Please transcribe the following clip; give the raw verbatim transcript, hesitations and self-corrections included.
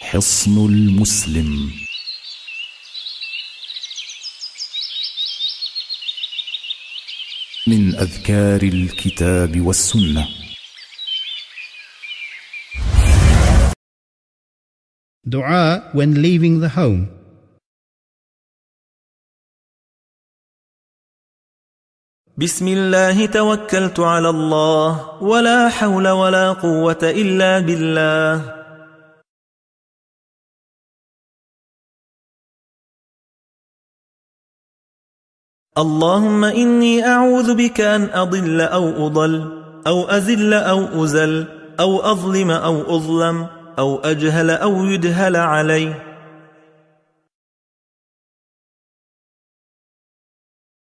حصن المسلم. من أذكار الكتاب والسنة. Dua when leaving the home. بسم الله توكلت على الله ولا حول ولا قوة إلا بالله. اللهم إني أعوذ بك أن أضل أو أضل أو أزل أو أزل أو أظلم أو أظلم أو أجهل أو يدهل علي.